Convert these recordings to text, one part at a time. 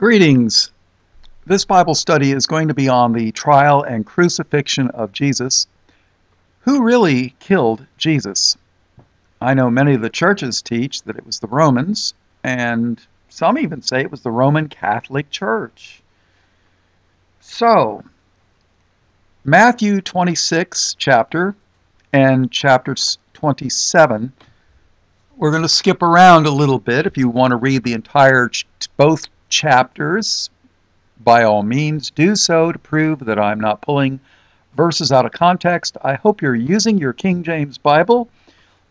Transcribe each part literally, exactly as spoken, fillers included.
Greetings. This Bible study is going to be on the trial and crucifixion of Jesus. Who really killed Jesus? I know many of the churches teach that it was the Romans, and some even say it was the Roman Catholic Church. So, Matthew twenty-six chapter and chapter twenty-seven. We're going to skip around a little bit. If you want to read the entire both chapters, by all means do so to prove that I'm not pulling verses out of context. I hope you're using your King James Bible.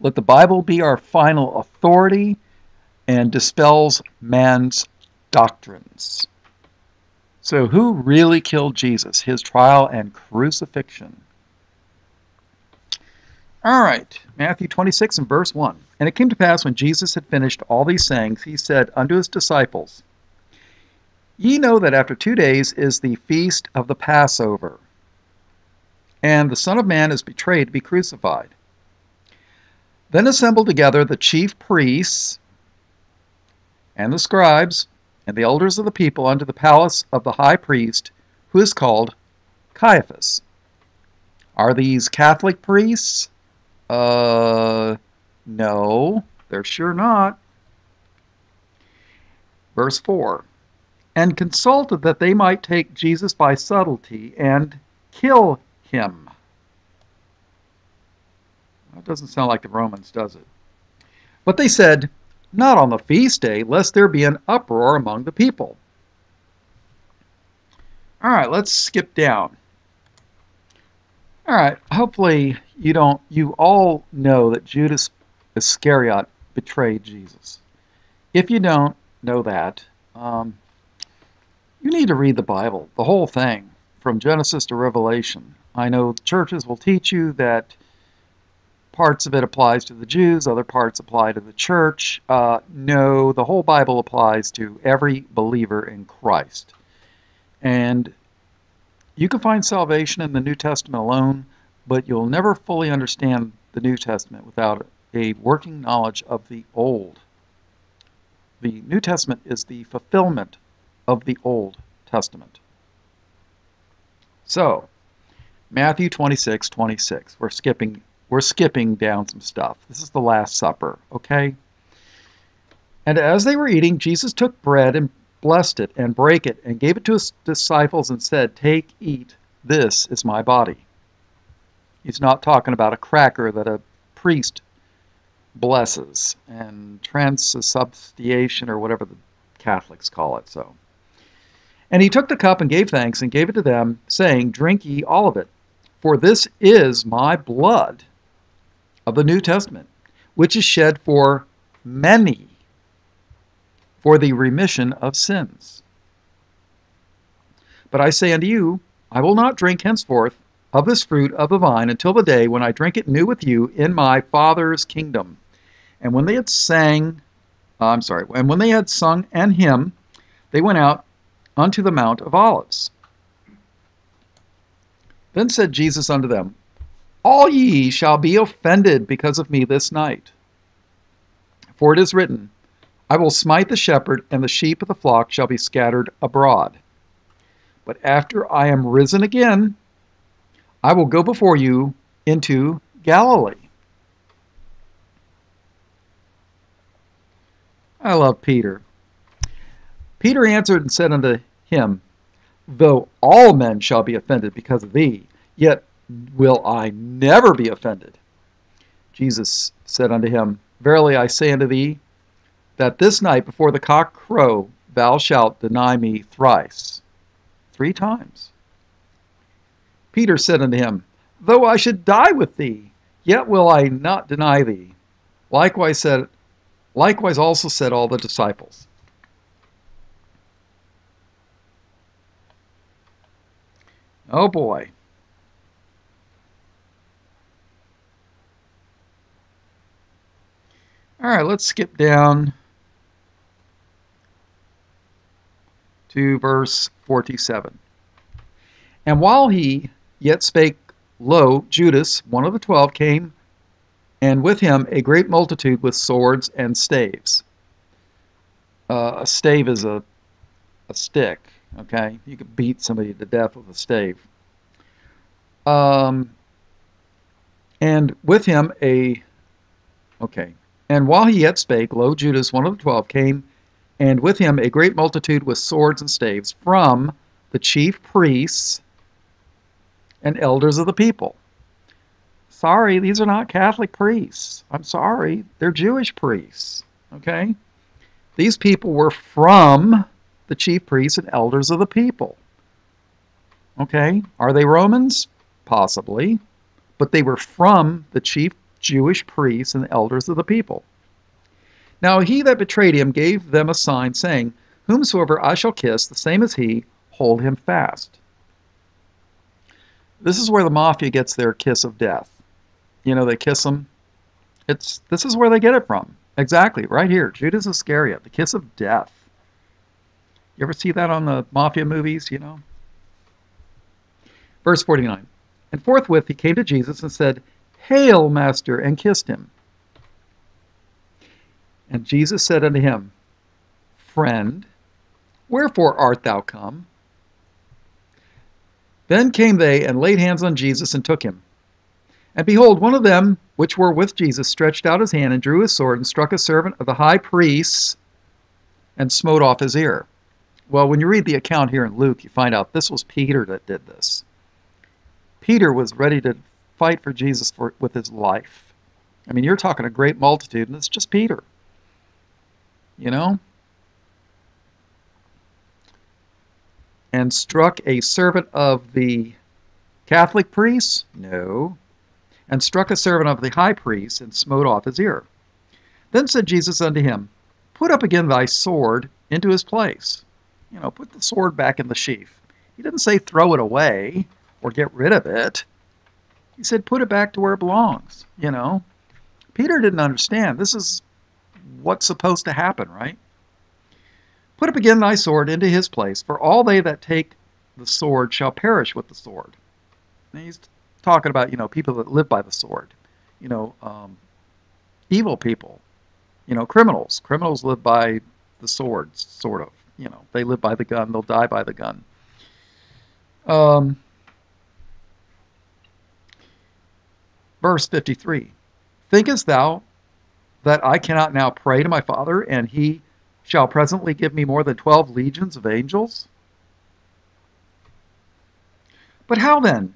Let the Bible be our final authority and dispels man's doctrines. So who really killed Jesus? His trial and crucifixion. All right, Matthew twenty-six and verse one. And it came to pass when Jesus had finished all these sayings, he said unto his disciples, Ye know that after two days is the feast of the Passover, and the Son of Man is betrayed to be crucified. Then assembled together the chief priests and the scribes and the elders of the people unto the palace of the high priest, who is called Caiaphas. Are these Catholic priests? Uh, no, they're sure not. Verse four. And consulted that they might take Jesus by subtlety and kill him. That doesn't sound like the Romans, does it? But they said, Not on the feast day, lest there be an uproar among the people. All right, let's skip down. All right, hopefully you don't. You all know that Judas Iscariot betrayed Jesus. If you don't know that, um, you need to read the Bible, the whole thing, from Genesis to Revelation. I know churches will teach you that parts of it applies to the Jews, other parts apply to the church. Uh, no, the whole Bible applies to every believer in Christ. And you can find salvation in the New Testament alone, but you'll never fully understand the New Testament without a working knowledge of the Old. The New Testament is the fulfillment of the Old Testament. So, Matthew twenty-six, twenty-six. We're skipping, we're skipping down some stuff. This is the Last Supper, okay? And as they were eating, Jesus took bread and blessed it and brake it and gave it to his disciples and said, Take, eat, this is my body. He's not talking about a cracker that a priest blesses and transubstantiation or whatever the Catholics call it so. And he took the cup and gave thanks and gave it to them, saying, Drink ye all of it, for this is my blood of the New Testament, which is shed for many for the remission of sins. But I say unto you, I will not drink henceforth of this fruit of the vine until the day when I drink it new with you in my Father's kingdom. And when they had sang I'm sorry, and when they had sung an hymn, they went out unto the Mount of Olives. Then said Jesus unto them, All ye shall be offended because of me this night. For it is written, I will smite the shepherd, and the sheep of the flock shall be scattered abroad. But after I am risen again, I will go before you into Galilee. I love Peter. Peter answered and said unto him, Though all men shall be offended because of thee, yet will I never be offended. Jesus said unto him, Verily I say unto thee, that this night before the cock crow thou shalt deny me thrice, three times. Peter said unto him, Though I should die with thee, yet will I not deny thee. Likewise said Likewise also said all the disciples. Oh boy. All right, let's skip down to verse forty-seven. And while he yet spake, lo, Judas, one of the twelve, came, and with him a great multitude with swords and staves. Uh, a stave is a a stick, okay? You could beat somebody to death with a stave. Um, and with him a, okay, and while he yet spake, lo, Judas, one of the twelve, came, and with him a great multitude with swords and staves from the chief priests and elders of the people. Sorry, these are not Catholic priests. I'm sorry, they're Jewish priests, okay? These people were from the chief priests and elders of the people, okay? Are they Romans? Possibly, but they were from the chief Jewish priests and the elders of the people. Now he that betrayed him gave them a sign, saying, Whomsoever I shall kiss, the same as he, hold him fast. This is where the mafia gets their kiss of death. You know, they kiss them. It's, this is where they get it from. Exactly, right here. Judas Iscariot, the kiss of death. You ever see that on the mafia movies, you know? Verse forty-nine. And forthwith he came to Jesus and said, Hail, Master, and kissed him. And Jesus said unto him, Friend, wherefore art thou come? Then came they and laid hands on Jesus and took him. And behold, one of them which were with Jesus stretched out his hand and drew his sword and struck a servant of the high priest and smote off his ear. Well, when you read the account here in Luke, you find out this was Peter that did this. Peter was ready to fight for Jesus for, with his life. I mean, you're talking a great multitude, and it's just Peter. You know? And struck a servant of the Catholic priests? No. And struck a servant of the high priest and smote off his ear. Then said Jesus unto him, Put up again thy sword into his place. You know, put the sword back in the sheath. He didn't say throw it away or get rid of it. He said put it back to where it belongs, you know. Peter didn't understand. This is what's supposed to happen, right? Put up again thy sword into his place, for all they that take the sword shall perish with the sword. And he's talking about, you know, people that live by the sword. You know, um, evil people. You know, criminals. Criminals live by the sword, sort of. You know, they live by the gun. They'll die by the gun. Um, verse fifty-three. Thinkest thou that I cannot now pray to my Father, and he shall presently give me more than twelve legions of angels? But how then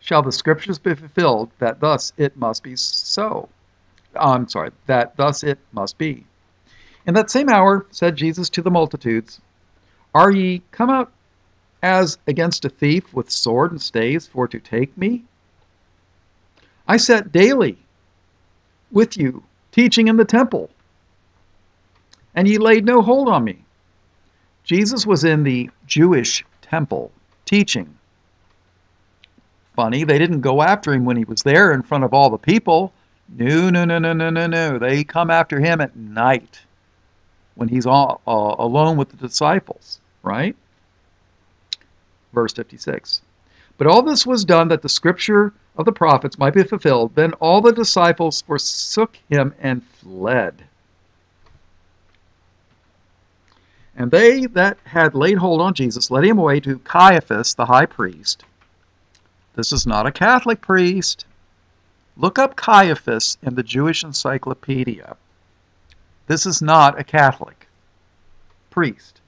shall the scriptures be fulfilled that thus it must be so? I'm sorry, that thus it must be. In that same hour said Jesus to the multitudes, Are ye come out as against a thief with sword and staves for to take me? I sat daily with you, teaching in the temple, and ye laid no hold on me. Jesus was in the Jewish temple teaching. Funny, they didn't go after him when he was there in front of all the people. No, no, no, no, no, no, no. They come after him at night when he's all, uh, alone with the disciples, right? Verse fifty-six. But all this was done that the scripture of the prophets might be fulfilled. Then all the disciples forsook him and fled. And they that had laid hold on Jesus led him away to Caiaphas, the high priest. This is not a Catholic priest. Look up Caiaphas in the Jewish Encyclopedia. This is not a Catholic priest.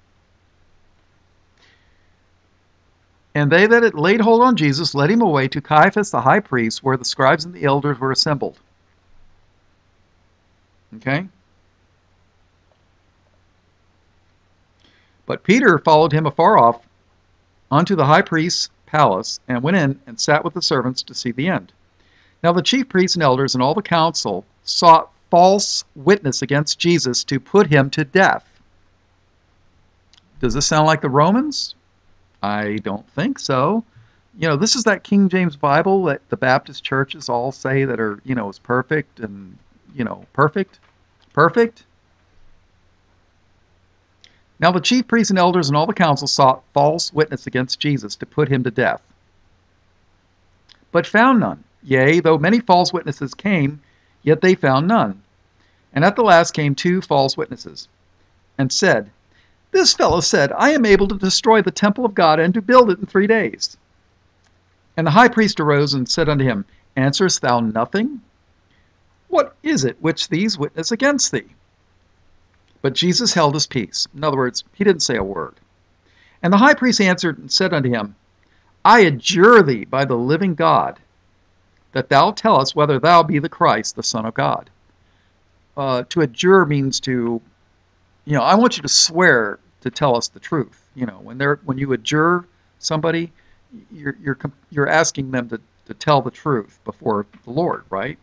And they that had laid hold on Jesus led him away to Caiaphas, the high priest, where the scribes and the elders were assembled. Okay? But Peter followed him afar off unto the high priest's palace, and went in and sat with the servants to see the end. Now the chief priests and elders and all the council sought false witness against Jesus to put him to death. Does this sound like the Romans? I don't think so. You know, this is that King James Bible that the Baptist churches all say that are, you know, is perfect and, you know, perfect. Perfect. Now the chief priests and elders and all the council sought false witness against Jesus to put him to death, but found none. Yea, though many false witnesses came, yet they found none. And at the last came two false witnesses, and said, This fellow said, I am able to destroy the temple of God and to build it in three days. And the high priest arose and said unto him, Answerest thou nothing? What is it which these witness against thee? But Jesus held his peace. In other words, he didn't say a word. And the high priest answered and said unto him, I adjure thee by the living God, that thou tell us whether thou be the Christ, the Son of God. Uh, to adjure means to, you know, I want you to swear to tell us the truth. You know, when they're when you adjure somebody, you're you're you're asking them to to tell the truth before the Lord, right?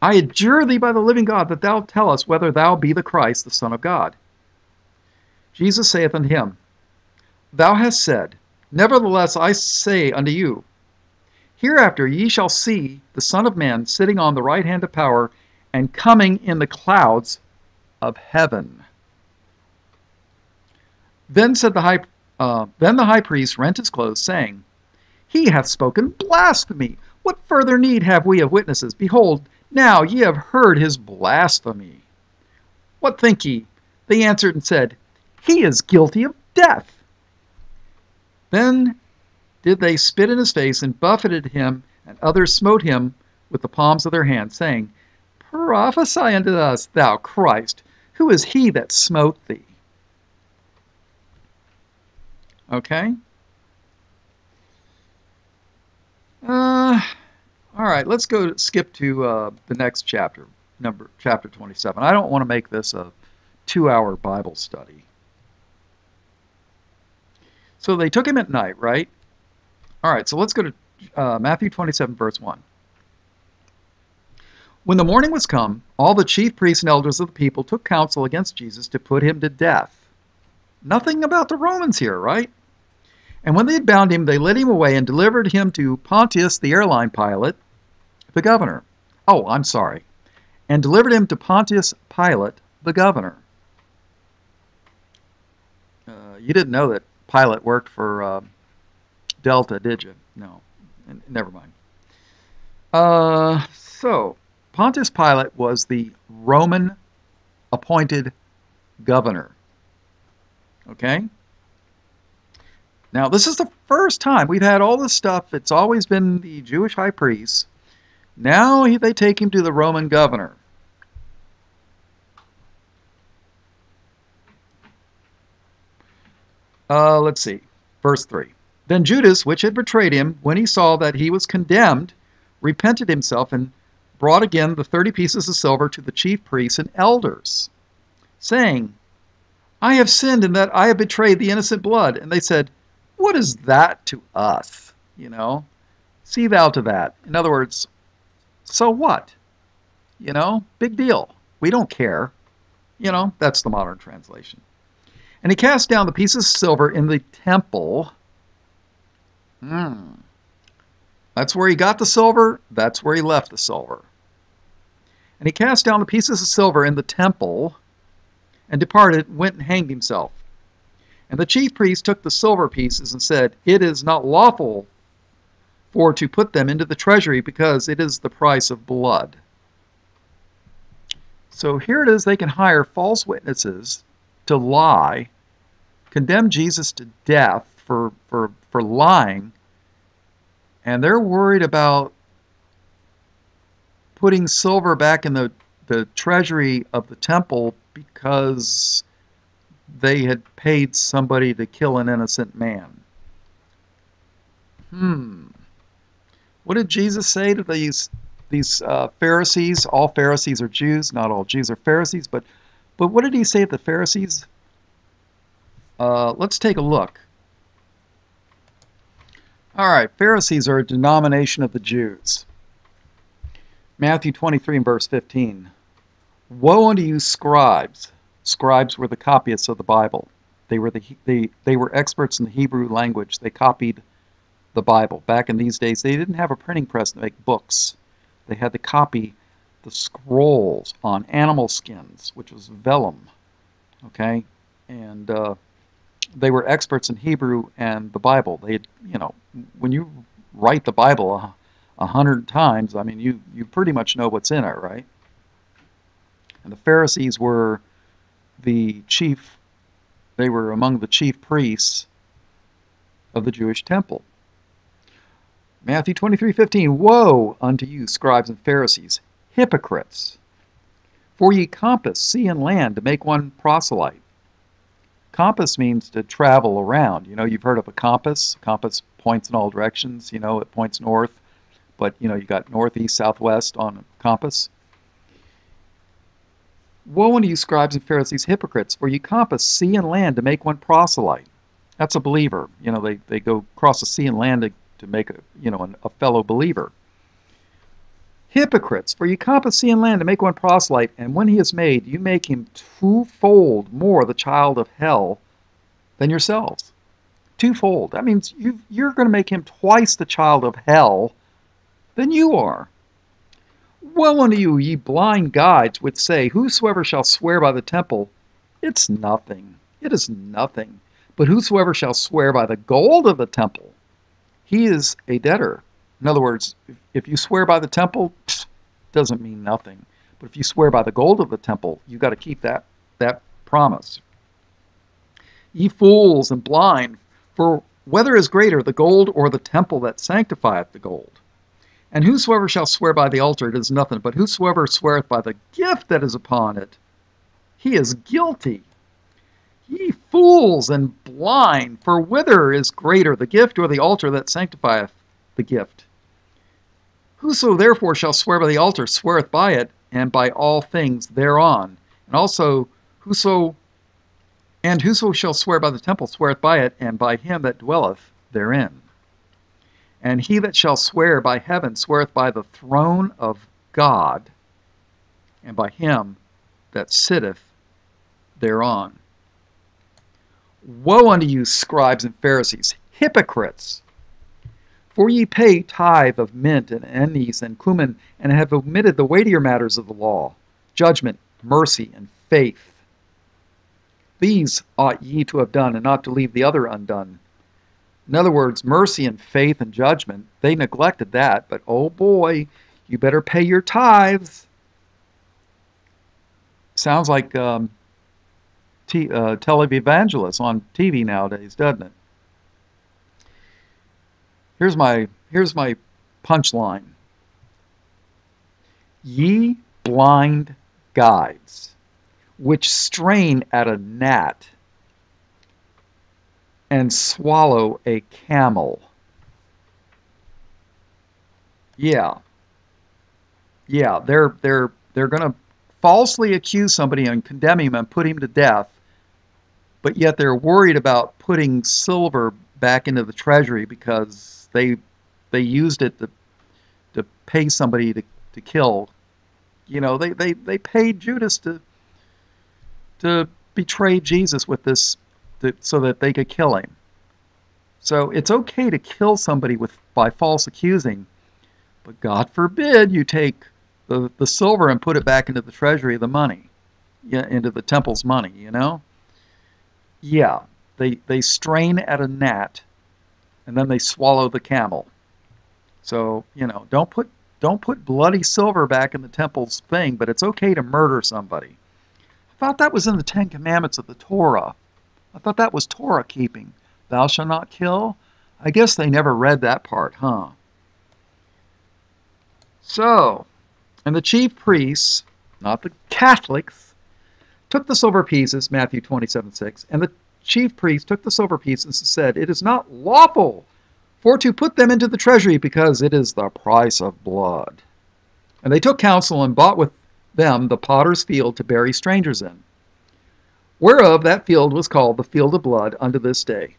I adjure thee by the living God that thou tell us whether thou be the Christ, the Son of God. Jesus saith unto him, Thou hast said, Nevertheless I say unto you, Hereafter ye shall see the Son of Man sitting on the right hand of power and coming in the clouds of heaven. Then said the high, uh, then the high priest rent his clothes, saying, He hath spoken blasphemy. What further need have we of witnesses? Behold, now ye have heard his blasphemy. What think ye? They answered and said, He is guilty of death. Then did they spit in his face and buffeted him, and others smote him with the palms of their hands, saying, Prophesy unto us, thou Christ, who is he that smote thee? Okay? Uh, all right, let's go to, skip to uh, the next chapter, number chapter twenty-seven. I don't want to make this a two-hour Bible study. So they took him at night, right? All right, so let's go to uh, Matthew twenty-seven, verse one. When the morning was come, all the chief priests and elders of the people took counsel against Jesus to put him to death. Nothing about the Romans here, right? And when they had bound him, they led him away and delivered him to Pontius the airline pilot, the governor. Oh, I'm sorry. And delivered him to Pontius Pilate, the governor. Uh, you didn't know that Pilate worked for uh, Delta, did you? No. N never mind. Uh, so, Pontius Pilate was the Roman-appointed governor. Okay? Now, this is the first time we've had all this stuff. It's always been the Jewish high priest. Now he, they take him to the Roman governor. Uh, let's see. Verse three. Then Judas, which had betrayed him, when he saw that he was condemned, repented himself and brought again the thirty pieces of silver to the chief priests and elders, saying, I have sinned in that I have betrayed the innocent blood. And they said, What is that to us? You know, see thou to that. In other words, so what? You know, big deal. We don't care. You know, that's the modern translation. And he cast down the pieces of silver in the temple. Hmm. That's where he got the silver. That's where he left the silver. And he cast down the pieces of silver in the temple and departed and went and hanged himself. And the chief priest took the silver pieces and said, It is not lawful for to put them into the treasury because it is the price of blood. So here it is, they can hire false witnesses to lie, condemn Jesus to death for, for, for lying, and they're worried about putting silver back in the, the treasury of the temple because they had paid somebody to kill an innocent man. Hmm. What did Jesus say to these, these uh, Pharisees? All Pharisees are Jews. Not all Jews are Pharisees, but But what did he say to the Pharisees? Uh, let's take a look. All right, Pharisees are a denomination of the Jews. Matthew twenty-three and verse fifteen. Woe unto you, scribes! Scribes were the copyists of the Bible. They were the they they were experts in the Hebrew language. They copied the Bible. Back in these days, they didn't have a printing press to make books. They had to copy the scrolls on animal skins, which was vellum, okay, and uh, they were experts in Hebrew and the Bible. They, you know, when you write the Bible a, a hundred times, I mean, you you pretty much know what's in it, right? And the Pharisees were the chief, they were among the chief priests of the Jewish temple. Matthew twenty-three fifteen, woe unto you, scribes and Pharisees, hypocrites! For ye compass sea and land to make one proselyte. Compass means to travel around. You know, you've heard of a compass. Compass points in all directions. You know, it points north, but, you know, you got northeast, southwest on a compass. Woe unto you, scribes and Pharisees, hypocrites, for you compass sea and land to make one proselyte. That's a believer. You know, they, they go across the sea and land to, to make, a, you know, an, a fellow believer. Hypocrites, for you compass sea and land to make one proselyte, and when he is made, you make him twofold more the child of hell than yourselves. Twofold. That means you've, you're going to make him twice the child of hell than you are. Woe unto you, ye blind guides, which say, whosoever shall swear by the temple, it's nothing. It is nothing. But whosoever shall swear by the gold of the temple, he is a debtor. In other words, if you swear by the temple, it doesn't mean nothing. But if you swear by the gold of the temple, you've got to keep that, that promise. Ye fools and blind, for whether is greater, the gold or the temple that sanctifieth the gold? And whosoever shall swear by the altar, it is nothing, but whosoever sweareth by the gift that is upon it, he is guilty. Ye fools and blind, for whither is greater, the gift or the altar that sanctifieth the gift? Whoso therefore shall swear by the altar, sweareth by it, and by all things thereon. And also, whoso and whoso shall swear by the temple, sweareth by it, and by him that dwelleth therein. And he that shall swear by heaven sweareth by the throne of God, and by him that sitteth thereon. Woe unto you, scribes and Pharisees, hypocrites! For ye pay tithe of mint and anise and cumin, and have omitted the weightier matters of the law, judgment, mercy, and faith. These ought ye to have done, and not to leave the other undone. In other words, mercy and faith and judgment, they neglected that, but oh boy, you better pay your tithes. Sounds like um, t uh, televangelists on T V nowadays, doesn't it? Here's my, here's my punchline. Ye blind guides, which strain at a gnat, and swallow a camel. Yeah. Yeah, they're they're they're going to falsely accuse somebody and condemn him and put him to death, but yet they're worried about putting silver back into the treasury because they they used it to to pay somebody to, to kill. You know, they, they, they paid Judas to to betray Jesus with this, so that they could kill him. So it's okay to kill somebody with by false accusing, but God forbid you take the, the silver and put it back into the treasury of the money, yeah, into the temple's money, you know? Yeah, they, they strain at a gnat, and then they swallow the camel. So, you know, don't put, don't put bloody silver back in the temple's thing, but it's okay to murder somebody. I thought that was in the Ten Commandments of the Torah. I thought that was Torah keeping. Thou shalt not kill? I guess they never read that part, huh? So, and the chief priests, not the Catholics, took the silver pieces, Matthew twenty-seven six, and the chief priests took the silver pieces and said, it is not lawful for to put them into the treasury, because it is the price of blood. And they took counsel and bought with them the potter's field to bury strangers in, whereof that field was called the field of blood unto this day.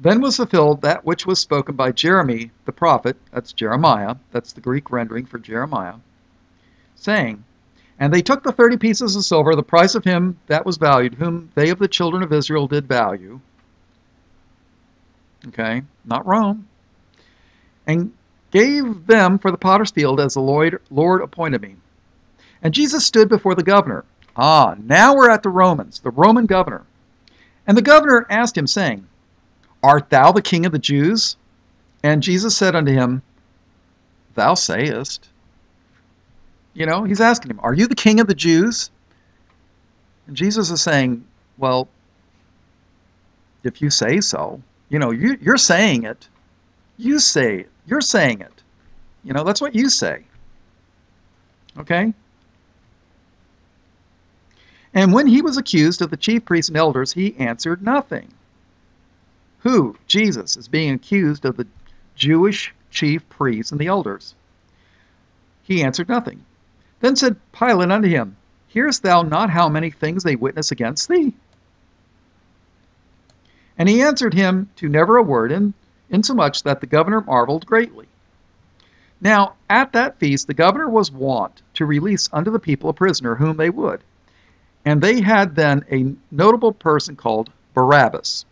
Then was fulfilled that which was spoken by Jeremy the prophet, that's Jeremiah, that's the Greek rendering for Jeremiah, saying, and they took the thirty pieces of silver, the price of him that was valued, whom they of the children of Israel did value, okay, not Rome, and gave them for the potter's field, as the Lord, Lord appointed me. And Jesus stood before the governor. Ah, now we're at the Romans, the Roman governor. And the governor asked him, saying, art thou the king of the Jews? And Jesus said unto him, thou sayest. You know, he's asking him, are you the king of the Jews? And Jesus is saying, well, if you say so, you know, you, you're saying it. You say it. You're saying it. You know, that's what you say. Okay? And when he was accused of the chief priests and elders, he answered nothing. Who? Jesus is being accused of the Jewish chief priests and the elders. He answered nothing. Then said Pilate unto him, Hearest thou not how many things they witness against thee? And he answered him to never a word, in, insomuch that the governor marveled greatly. Now at that feast the governor was wont to release unto the people a prisoner whom they would. And they had then a notable person called Barabbas.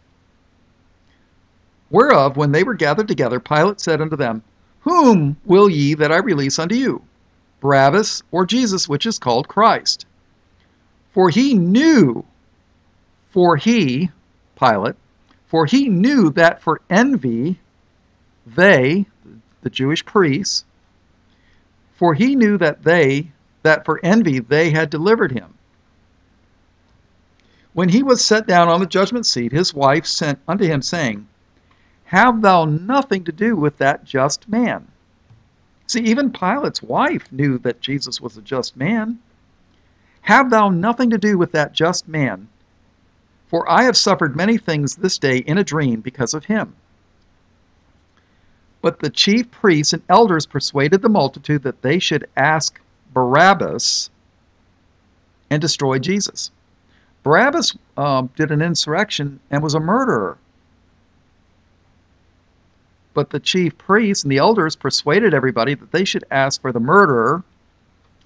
Whereof, when they were gathered together, Pilate said unto them, Whom will ye that I release unto you? Barabbas, or Jesus, which is called Christ? For he knew, for he, Pilate, for he knew that for envy they, the Jewish priests, for he knew that they, that for envy they had delivered him. When he was set down on the judgment seat, his wife sent unto him, saying, Have thou nothing to do with that just man? See, even Pilate's wife knew that Jesus was a just man. Have thou nothing to do with that just man? For I have suffered many things this day in a dream because of him. But the chief priests and elders persuaded the multitude that they should ask Barabbas and destroy Jesus. Barabbas um, did an insurrection and was a murderer. But the chief priests and the elders persuaded everybody that they should ask for the murderer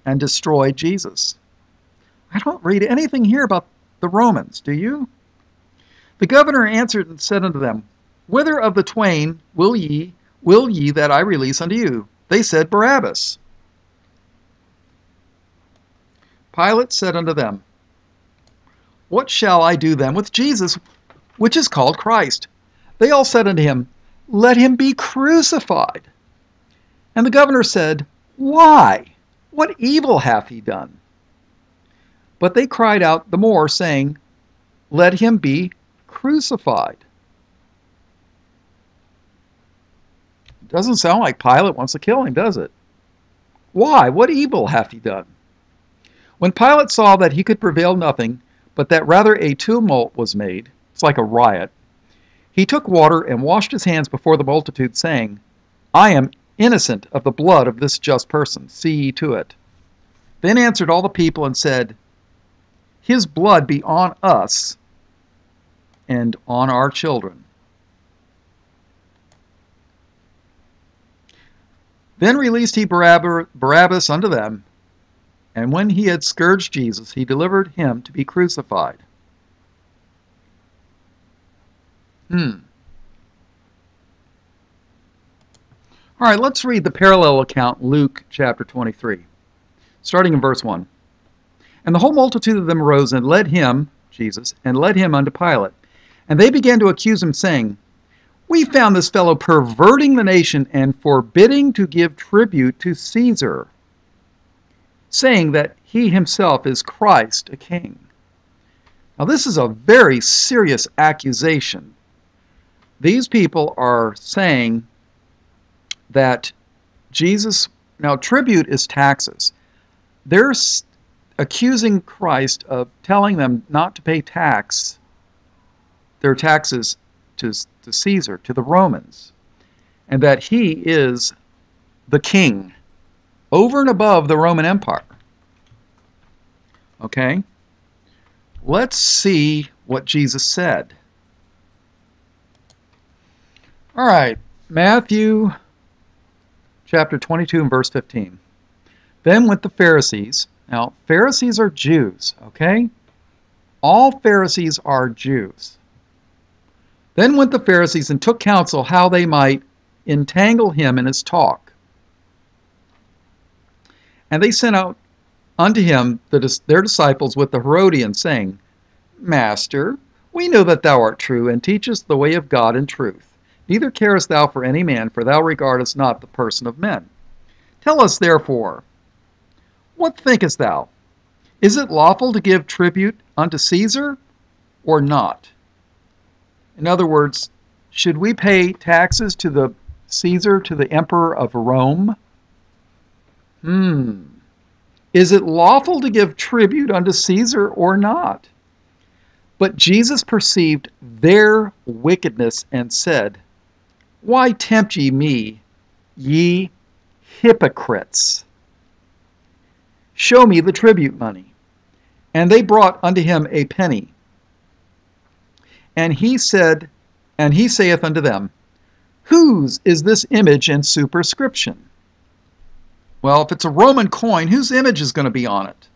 and destroy Jesus. I don't read anything here about the Romans, do you? The governor answered and said unto them, Whither of the twain will ye, will ye that I release unto you? They said, Barabbas. Pilate said unto them, What shall I do then with Jesus, which is called Christ? They all said unto him, Let him be crucified. And the governor said, Why? What evil hath he done? But they cried out the more, saying, Let him be crucified. It doesn't sound like Pilate wants to kill him, does it? Why? What evil hath he done? When Pilate saw that he could prevail nothing, but that rather a tumult was made, it's like a riot, he took water and washed his hands before the multitude, saying, I am innocent of the blood of this just person. See ye to it. Then answered all the people and said, His blood be on us and on our children. Then released he Barabbas unto them, and when he had scourged Jesus, he delivered him to be crucified. Hmm. All right, let's read the parallel account, Luke chapter twenty-three, starting in verse one. And the whole multitude of them arose and led him, Jesus, and led him unto Pilate. And they began to accuse him, saying, We found this fellow perverting the nation and forbidding to give tribute to Caesar, saying that he himself is Christ, a king. Now, this is a very serious accusation. These people are saying that Jesus, now tribute is taxes. They're accusing Christ of telling them not to pay tax, their taxes to, to Caesar, to the Romans, and that he is the king over and above the Roman Empire. Okay? Let's see what Jesus said. All right, Matthew chapter twenty-two and verse fifteen. Then went the Pharisees. Now, Pharisees are Jews, okay? All Pharisees are Jews. Then went the Pharisees and took counsel how they might entangle him in his talk. And they sent out unto him the, their disciples with the Herodians, saying, Master, we know that thou art true, and teachest the way of God in truth. Neither carest thou for any man, for thou regardest not the person of men. Tell us, therefore, what thinkest thou? Is it lawful to give tribute unto Caesar or not? In other words, should we pay taxes to the Caesar, to the emperor of Rome? Hmm. Is it lawful to give tribute unto Caesar or not? But Jesus perceived their wickedness and said, Why tempt ye me, ye hypocrites? Show me the tribute money. And they brought unto him a penny. And he said, and he saith unto them, Whose is this image and superscription? Well, if it's a Roman coin, whose image is going to be on it?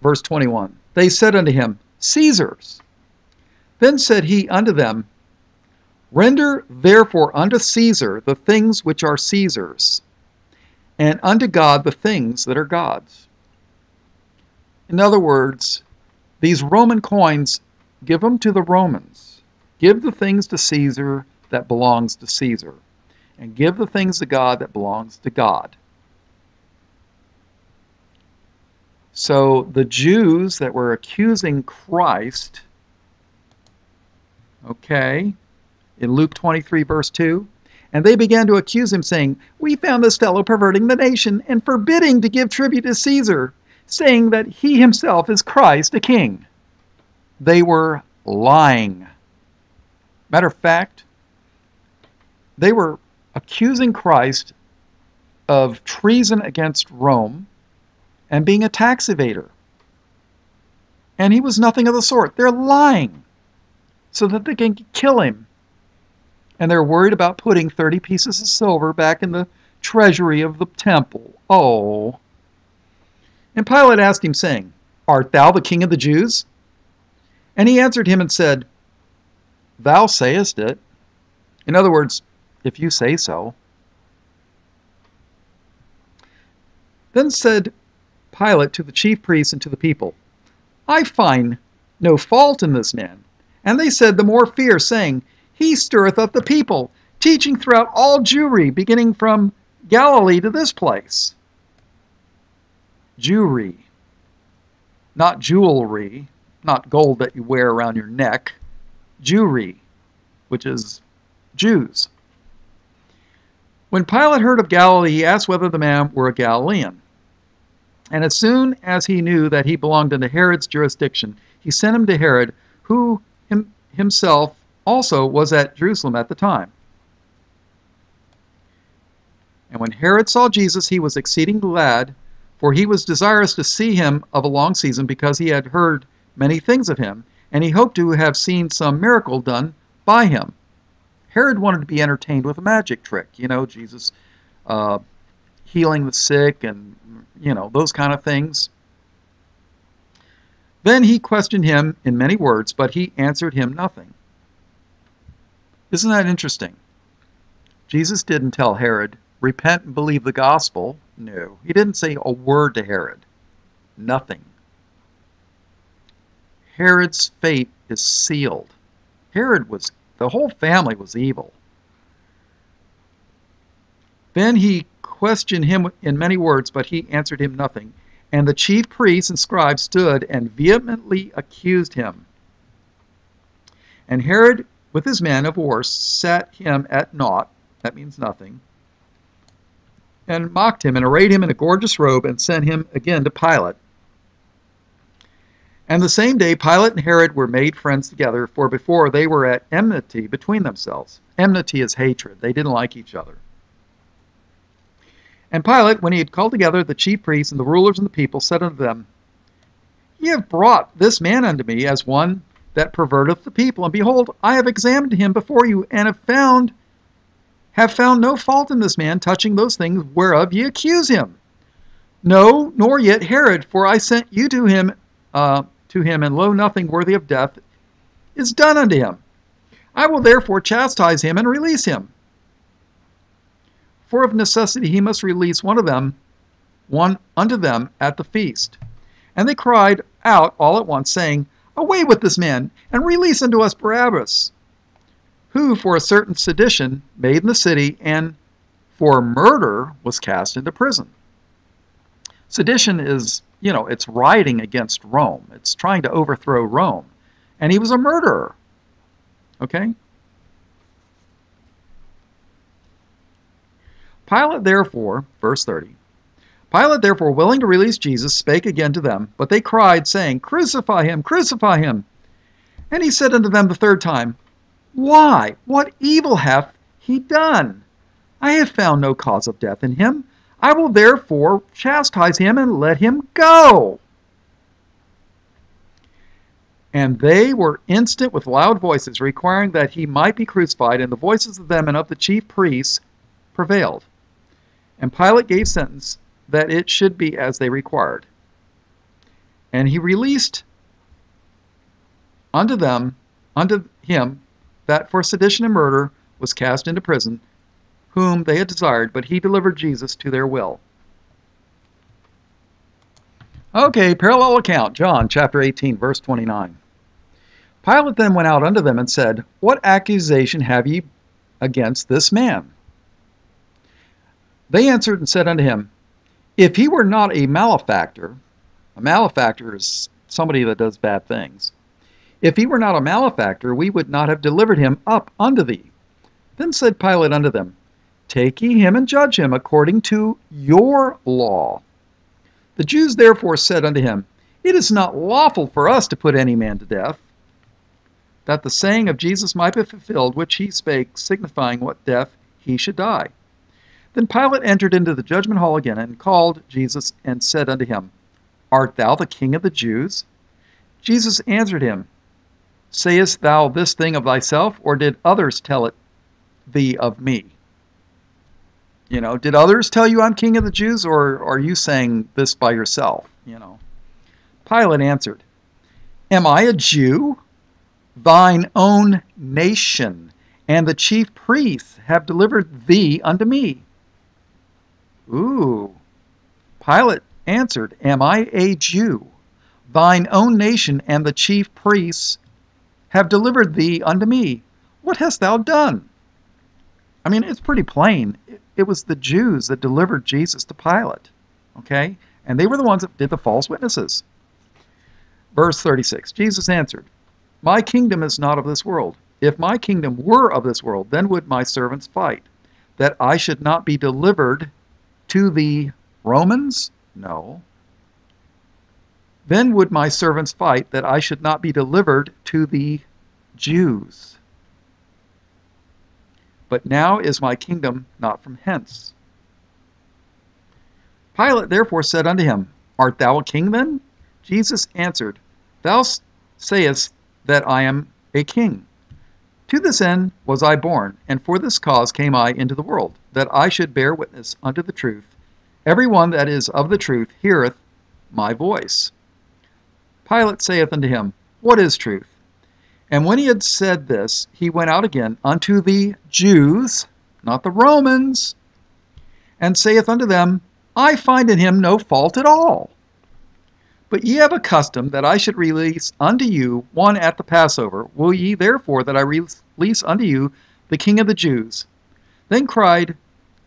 Verse twenty-one, They said unto him, Caesar's. Then said he unto them, Render therefore unto Caesar the things which are Caesar's, and unto God the things that are God's. In other words, these Roman coins, give them to the Romans. Give the things to Caesar that belongs to Caesar, and give the things to God that belongs to God. So the Jews that were accusing Christ, okay, in Luke twenty-three, verse two, and they began to accuse him, saying, We found this fellow perverting the nation and forbidding to give tribute to Caesar, saying that he himself is Christ, a king. They were lying. Matter of fact, they were accusing Christ of treason against Rome and being a tax evader. And he was nothing of the sort. They're lying so that they can kill him. And they're worried about putting thirty pieces of silver back in the treasury of the temple. Oh. And Pilate asked him, saying, Art thou the king of the Jews? And he answered him and said, Thou sayest it. In other words, if you say so. Then said Pilate to the chief priests and to the people, I find no fault in this man. And they said the more fear, saying, He stirreth up the people, teaching throughout all Jewry, beginning from Galilee to this place. Jewry, not jewelry, not gold that you wear around your neck, Jewry, which is Jews. When Pilate heard of Galilee, he asked whether the man were a Galilean. And as soon as he knew that he belonged unto Herod's jurisdiction, he sent him to Herod, who him, himself also was at Jerusalem at the time. And when Herod saw Jesus, he was exceeding glad, for he was desirous to see him of a long season, because he had heard many things of him, and he hoped to have seen some miracle done by him. Herod wanted to be entertained with a magic trick, you know, Jesus uh, healing the sick and, you know, those kind of things. Then he questioned him in many words, but he answered him nothing. Isn't that interesting? Jesus didn't tell Herod, repent and believe the gospel. No, he didn't say a word to Herod. Nothing. Herod's fate is sealed. Herod was, the whole family was evil. Then he questioned him in many words, but he answered him nothing. And the chief priests and scribes stood and vehemently accused him. And Herod, with his men of war, set him at naught, that means nothing, and mocked him and arrayed him in a gorgeous robe and sent him again to Pilate. And the same day Pilate and Herod were made friends together, for before they were at enmity between themselves. Enmity is hatred. They didn't like each other. And Pilate, when he had called together the chief priests and the rulers and the people, said unto them, Ye have brought this man unto me as one that perverteth the people. And behold, I have examined him before you, and have found, have found no fault in this man touching those things whereof ye accuse him. No, nor yet Herod, for I sent you to him, uh, to him, and lo, nothing worthy of death is done unto him. I will therefore chastise him and release him. For of necessity he must release one of them, one unto them at the feast. And they cried out all at once, saying, Away with this man, and release unto us Barabbas, who for a certain sedition made in the city, and for murder was cast into prison. Sedition is you know, it's rioting against Rome. It's trying to overthrow Rome. And he was a murderer. Okay? Pilate therefore, verse thirty, Pilate therefore, willing to release Jesus, spake again to them, but they cried, saying, Crucify him, crucify him. And he said unto them the third time, Why? What evil hath he done? I have found no cause of death in him. I will therefore chastise him and let him go. And they were instant with loud voices, requiring that he might be crucified, and the voices of them and of the chief priests prevailed. And Pilate gave sentence that it should be as they required. And he released unto them, unto him, that for sedition and murder was cast into prison, whom they had desired, but he delivered Jesus to their will. Okay, parallel account, John chapter eighteen, verse twenty-nine. Pilate then went out unto them and said, What accusation have ye against this man? They answered and said unto him, If he were not a malefactor — a malefactor is somebody that does bad things — if he were not a malefactor, we would not have delivered him up unto thee. Then said Pilate unto them, Take ye him and judge him according to your law. The Jews therefore said unto him, It is not lawful for us to put any man to death, that the saying of Jesus might be fulfilled, which he spake, signifying what death he should die. Then Pilate entered into the judgment hall again, and called Jesus, and said unto him, Art thou the king of the Jews? Jesus answered him, Sayest thou this thing of thyself, or did others tell it thee of me? You know, did others tell you I'm king of the Jews, or are you saying this by yourself? You know, Pilate answered, Am I a Jew? Thine own nation and the chief priests have delivered thee unto me. Ooh. Pilate answered, Am I a Jew? Thine own nation and the chief priests have delivered thee unto me. What hast thou done? I mean, it's pretty plain. It was the Jews that delivered Jesus to Pilate. Okay? And they were the ones that did the false witnesses. Verse thirty-six, Jesus answered, My kingdom is not of this world. If my kingdom were of this world, then would my servants fight, that I should not be delivered to the Romans? No. Then would my servants fight, that I should not be delivered to the Jews. But now is my kingdom not from hence. Pilate therefore said unto him, Art thou a king then? Jesus answered, Thou sayest that I am a king. To this end was I born, and for this cause came I into the world, that I should bear witness unto the truth. Every one that is of the truth heareth my voice. Pilate saith unto him, What is truth? And when he had said this, he went out again unto the Jews, not the Romans, and saith unto them, I find in him no fault at all. But ye have a custom that I should release unto you one at the Passover. Will ye therefore that I release unto you the King of the Jews? Then cried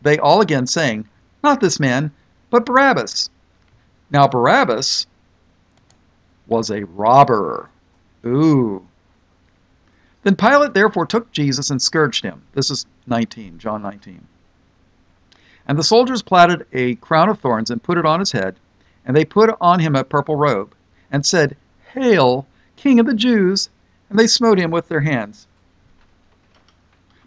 they all again, saying, Not this man, but Barabbas. Now Barabbas was a robber. Ooh. Then Pilate therefore took Jesus and scourged him. This is nineteen, John nineteen. And the soldiers platted a crown of thorns and put it on his head, and they put on him a purple robe, and said, Hail, King of the Jews! And they smote him with their hands.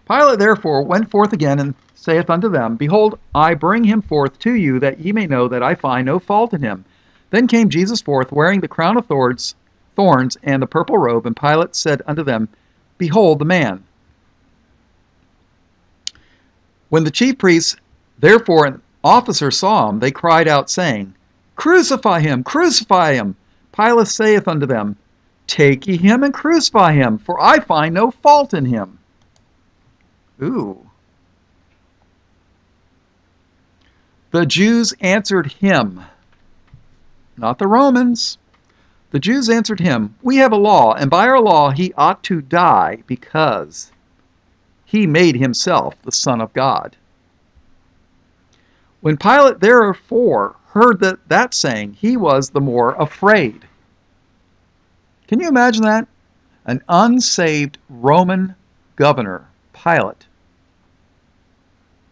Pilate therefore went forth again, and saith unto them, Behold, I bring him forth to you, that ye may know that I find no fault in him. Then came Jesus forth, wearing the crown of thorns and the purple robe, and Pilate said unto them, Behold the man. When the chief priests, therefore, and officers saw him, they cried out, saying, Crucify him, crucify him. Pilate saith unto them, Take ye him and crucify him, for I find no fault in him. Ooh. The Jews answered him, not the Romans. The Jews answered him, We have a law, and by our law he ought to die, because he made himself the Son of God. When Pilate therefore heard that, that saying, he was the more afraid. Can you imagine that? An unsaved Roman governor, Pilate,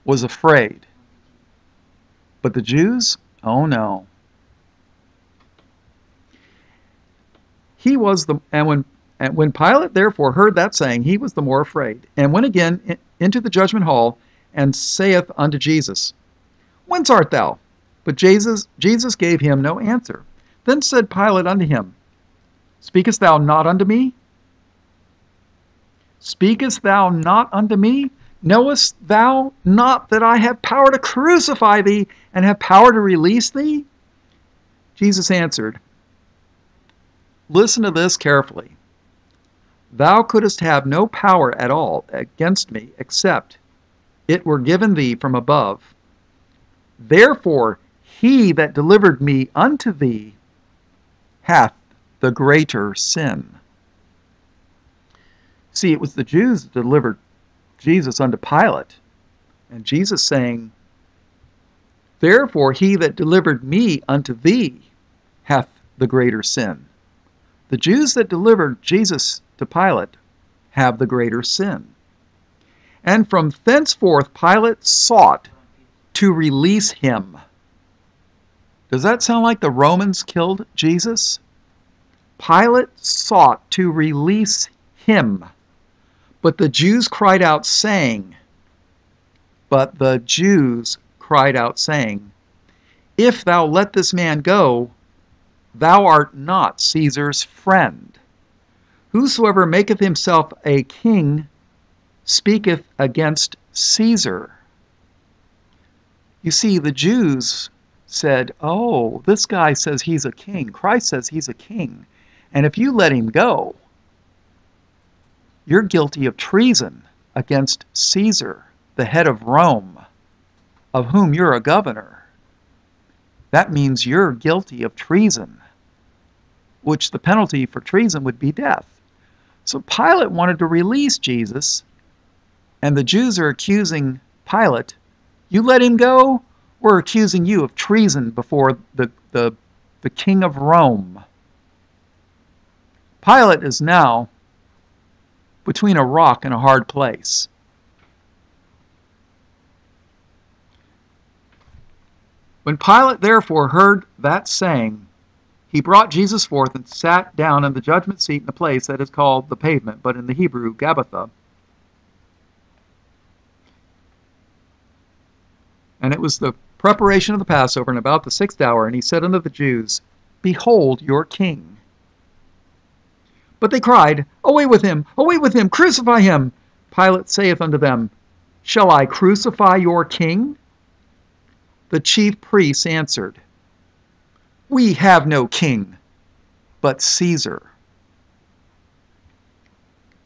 was afraid. But the Jews? Oh no. He was the, and when, and when Pilate therefore heard that saying, he was the more afraid, and went again in, into the judgment hall, and saith unto Jesus, Whence art thou? But Jesus, Jesus gave him no answer. Then said Pilate unto him, Speakest thou not unto me? Speakest thou not unto me? Knowest thou not that I have power to crucify thee, and have power to release thee? Jesus answered, Listen to this carefully. Thou couldst have no power at all against me, except it were given thee from above. Therefore he that delivered me unto thee hath the greater sin. See, it was the Jews that delivered Jesus unto Pilate, and Jesus saying, Therefore he that delivered me unto thee hath the greater sin. The Jews that delivered Jesus to Pilate have the greater sin. And from thenceforth Pilate sought to release him. Does that sound like the Romans killed Jesus? Pilate sought to release him, but the Jews cried out, saying, but the Jews cried out, saying, If thou let this man go, thou art not Caesar's friend. Whosoever maketh himself a king speaketh against Caesar. You see, the Jews said, oh, this guy says he's a king. Christ says he's a king. And if you let him go, you're guilty of treason against Caesar, the head of Rome, of whom you're a governor. That means you're guilty of treason, which the penalty for treason would be death. So Pilate wanted to release Jesus, and the Jews are accusing Pilate, you let him go, we're accusing you of treason before the, the, the king of Rome. Pilate is now between a rock and a hard place. When Pilate therefore heard that saying, he brought Jesus forth and sat down in the judgment seat in the place that is called the Pavement, but in the Hebrew, Gabbatha. And it was the preparation of the Passover, and about the sixth hour, and he said unto the Jews, Behold your king. But they cried, Away with him! Away with him! Crucify him! Pilate saith unto them, Shall I crucify your king? The chief priests answered, We have no king, but Caesar.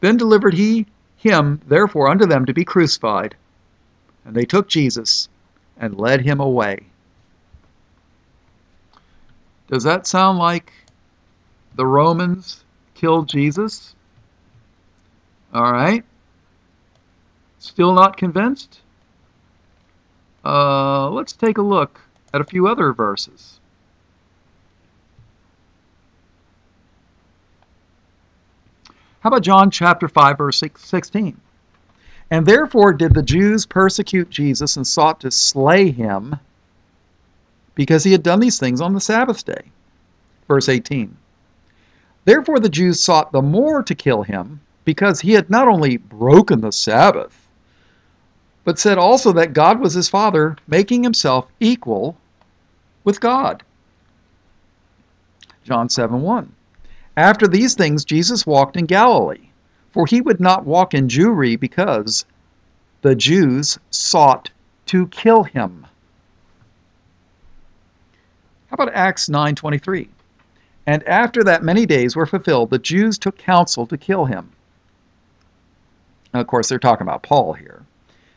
Then delivered he him, therefore, unto them to be crucified. And they took Jesus, and led him away. Does that sound like the Romans killed Jesus? All right. Still not convinced? Uh, let's take a look at a few other verses. How about John chapter five, verse sixteen? And therefore did the Jews persecute Jesus and sought to slay him, because he had done these things on the Sabbath day. Verse eighteen. Therefore the Jews sought the more to kill him, because he had not only broken the Sabbath, but said also that God was his Father, making himself equal with God. John seven one. After these things Jesus walked in Galilee, for he would not walk in Jewry, because the Jews sought to kill him. How about Acts nine twenty-three? And after that many days were fulfilled, the Jews took counsel to kill him. Now, of course, they're talking about Paul here.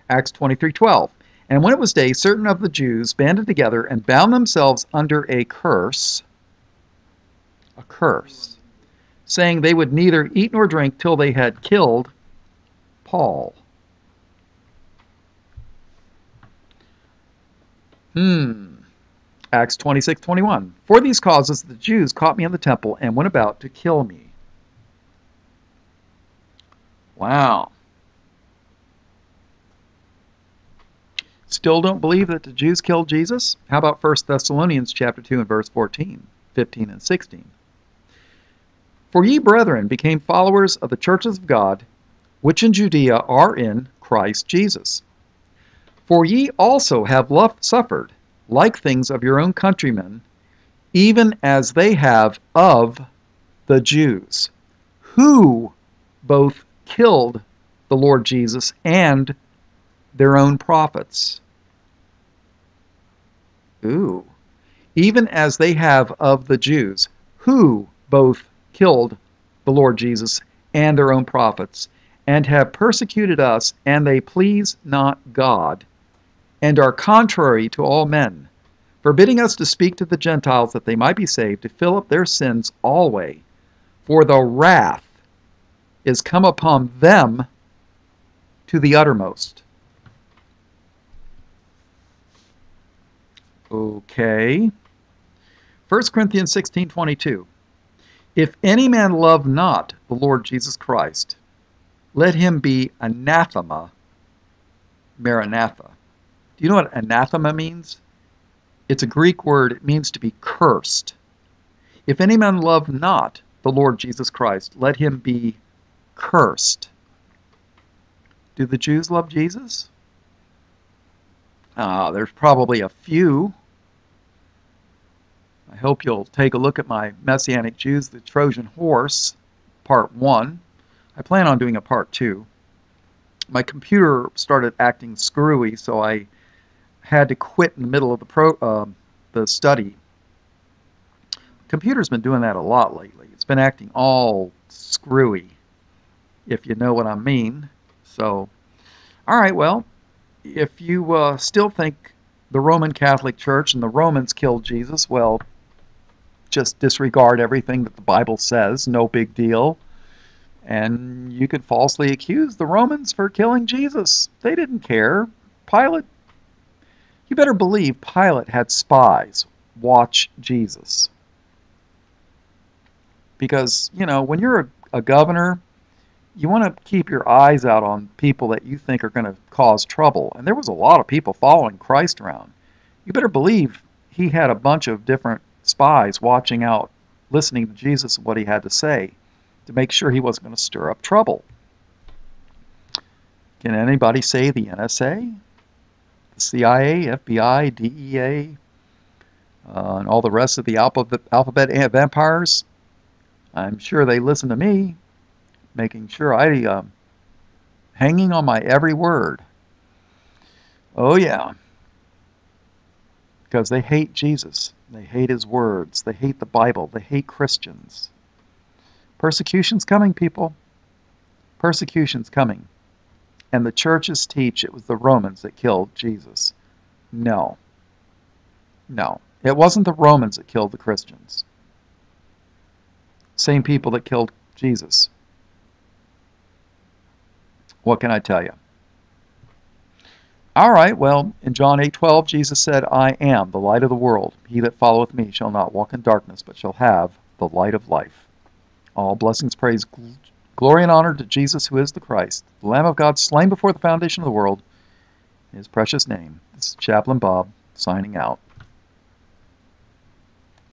Acts twenty-three twelve. And when it was day, certain of the Jews banded together and bound themselves under a curse, a curse, saying they would neither eat nor drink till they had killed Paul. Hmm. Acts twenty-six twenty-one. For these causes the Jews caught me in the temple and went about to kill me. Wow. Still don't believe that the Jews killed Jesus? How about First Thessalonians chapter two and verse fourteen, fifteen and sixteen? For ye, brethren, became followers of the churches of God, which in Judea are in Christ Jesus. For ye also have suffered like things of your own countrymen, even as they have of the Jews, who both killed the Lord Jesus and their own prophets. Ooh. Even as they have of the Jews, who both killed the Lord Jesus and their own prophets, and have persecuted us, and they please not God, and are contrary to all men, forbidding us to speak to the Gentiles that they might be saved, to fill up their sins alway. For the wrath is come upon them to the uttermost. Okay. First Corinthians sixteen twenty-two. If any man love not the Lord Jesus Christ, let him be anathema, maranatha. Do you know what anathema means? It's a Greek word. It means to be cursed. If any man love not the Lord Jesus Christ, let him be cursed. Do the Jews love Jesus? Ah, uh, there's probably a few. I hope you'll take a look at my Messianic Jews, the Trojan Horse, part one. I plan on doing a part two. My computer started acting screwy, so I had to quit in the middle of the, pro, uh, the study. The computer's been doing that a lot lately. It's been acting all screwy, if you know what I mean. So, all right, well, if you uh, still think the Roman Catholic Church and the Romans killed Jesus, well, just disregard everything that the Bible says, no big deal. And you could falsely accuse the Romans for killing Jesus. They didn't care. Pilate, you better believe Pilate had spies watch Jesus. Because, you know, when you're a, a governor, you want to keep your eyes out on people that you think are going to cause trouble. And there was a lot of people following Christ around. You better believe he had a bunch of different spies watching out, listening to Jesus and what he had to say, to make sure he wasn't going to stir up trouble. Can anybody say the N S A, the C I A, F B I, D E A, uh, and all the rest of the alphabet, alphabet vampires? I'm sure they listen to me, making sure I uh, hanging on my every word. Oh yeah, because they hate Jesus, they hate his words, they hate the Bible, they hate Christians. Persecution's coming, people. Persecution's coming. And the churches teach it was the Romans that killed Jesus. No. No. It wasn't the Romans that killed the Christians. Same people that killed Jesus. What can I tell you? All right, well, in John eight twelve, Jesus said, I am the light of the world. He that followeth me shall not walk in darkness, but shall have the light of life. All blessings, praise, gl glory, and honor to Jesus, who is the Christ, the Lamb of God, slain before the foundation of the world. In his precious name, this is Chaplain Bob, signing out.